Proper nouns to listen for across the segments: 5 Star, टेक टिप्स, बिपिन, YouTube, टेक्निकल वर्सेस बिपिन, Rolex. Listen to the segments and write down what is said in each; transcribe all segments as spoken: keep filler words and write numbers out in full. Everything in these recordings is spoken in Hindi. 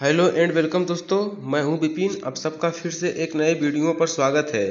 हेलो एंड वेलकम दोस्तों, मैं हूं बिपिन। आप सबका फिर से एक नए वीडियो पर स्वागत है।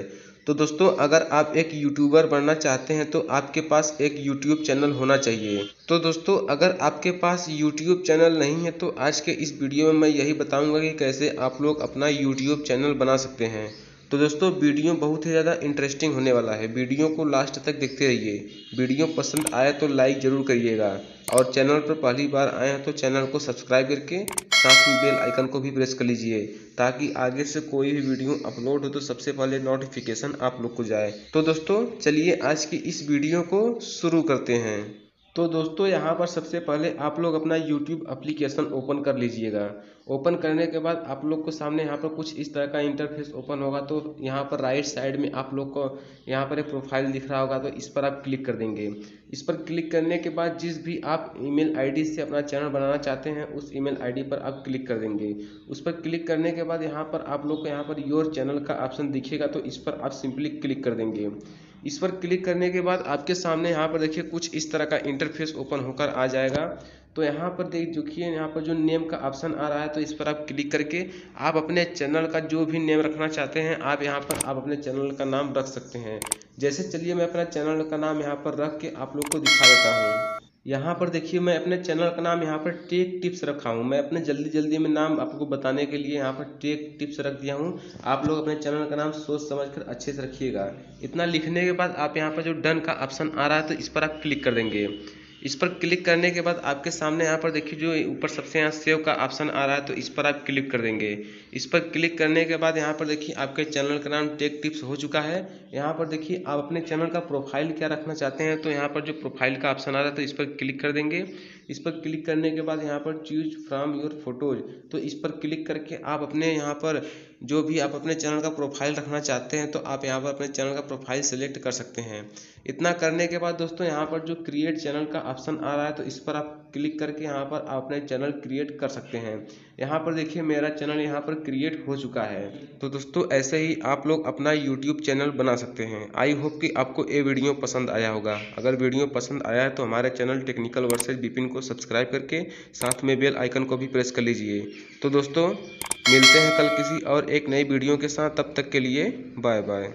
तो दोस्तों, अगर आप एक यूट्यूबर बनना चाहते हैं तो आपके पास एक यूट्यूब चैनल होना चाहिए। तो दोस्तों, अगर आपके पास यूट्यूब चैनल नहीं है तो आज के इस वीडियो में मैं यही बताऊंगा कि कैसे आप लोग अपना यूट्यूब चैनल बना सकते हैं। तो दोस्तों, वीडियो बहुत ही ज़्यादा इंटरेस्टिंग होने वाला है। वीडियो को लास्ट तक देखते रहिए। वीडियो पसंद आए तो लाइक ज़रूर करिएगा और चैनल पर पहली बार आए हैं तो चैनल को सब्सक्राइब करके साथ में बेल आइकन को भी प्रेस कर लीजिए ताकि आगे से कोई भी वीडियो अपलोड हो तो सबसे पहले नोटिफिकेशन आप लोग को जाए। तो दोस्तों, चलिए आज की इस वीडियो को शुरू करते हैं। तो दोस्तों, यहाँ पर सबसे पहले आप लोग अपना YouTube एप्लीकेशन ओपन कर लीजिएगा। ओपन करने के बाद आप लोग को सामने यहाँ पर कुछ इस तरह का इंटरफेस ओपन होगा। तो यहाँ पर राइट साइड में आप लोग को यहाँ पर एक प्रोफाइल दिख रहा होगा, तो इस पर आप क्लिक कर देंगे। इस पर क्लिक करने के बाद जिस भी आप ईमेल आईडी से अपना चैनल बनाना चाहते हैं उस ईमेल आईडी पर आप क्लिक कर देंगे। उस पर क्लिक करने के बाद यहाँ पर आप लोग को यहाँ पर योर चैनल का ऑप्शन दिखेगा, तो इस पर आप सिंपली क्लिक कर देंगे। इस पर क्लिक करने के बाद आपके सामने यहाँ पर देखिए कुछ इस तरह का इंटरफेस ओपन होकर आ जाएगा। तो यहाँ पर देख देखिए यहाँ पर जो नेम का ऑप्शन आ रहा है, तो इस पर आप क्लिक करके आप अपने चैनल का जो भी नेम रखना चाहते हैं आप यहाँ पर आप अपने चैनल का नाम रख सकते हैं। जैसे चलिए मैं अपना चैनल का नाम यहाँ पर रख के आप लोग को दिखा देता हूँ। यहाँ पर देखिए मैं अपने चैनल का नाम यहाँ पर टेक टिप्स रखा हूँ। मैं अपने जल्दी जल्दी में नाम आपको बताने के लिए यहाँ पर टेक टिप्स रख दिया हूँ। आप लोग अपने चैनल का नाम सोच समझकर अच्छे से रखिएगा। इतना लिखने के बाद आप यहाँ पर जो डन का ऑप्शन आ रहा है तो इस पर आप क्लिक कर देंगे। इस पर क्लिक करने के बाद आपके सामने यहाँ पर देखिए जो ऊपर सबसे यहाँ सेव का ऑप्शन आ रहा है, तो इस पर आप क्लिक कर देंगे। इस पर क्लिक करने के बाद यहाँ पर देखिए आपके चैनल का नाम टेक टिप्स हो चुका है। यहाँ पर देखिए आप अपने चैनल का प्रोफाइल क्या रखना चाहते हैं, तो यहाँ पर जो प्रोफाइल का ऑप्शन आ रहा है तो इस पर क्लिक कर देंगे। इस पर क्लिक करने के बाद यहाँ पर चूज फ्रॉम योर फोटोज, तो इस पर क्लिक करके आप अपने यहाँ पर जो भी आप अपने चैनल का प्रोफाइल रखना चाहते हैं तो आप यहाँ पर अपने चैनल का प्रोफाइल सेलेक्ट कर सकते हैं। इतना करने के बाद दोस्तों यहाँ पर जो क्रिएट चैनल का ऑप्शन आ रहा है तो इस पर आप क्लिक करके यहाँ पर आप अपने चैनल क्रिएट कर सकते हैं। यहाँ पर देखिए मेरा चैनल यहाँ पर क्रिएट हो चुका है। तो दोस्तों, ऐसे ही आप लोग अपना यूट्यूब चैनल बना सकते हैं। आई होप कि आपको ये वीडियो पसंद आया होगा। अगर वीडियो पसंद आया है तो हमारे चैनल टेक्निकल वर्सेस बिपिन को सब्सक्राइब करके साथ में बेल आइकन को भी प्रेस कर लीजिए। तो दोस्तों, मिलते हैं कल किसी और एक नई वीडियो के साथ। तब तक के लिए बाय बाय।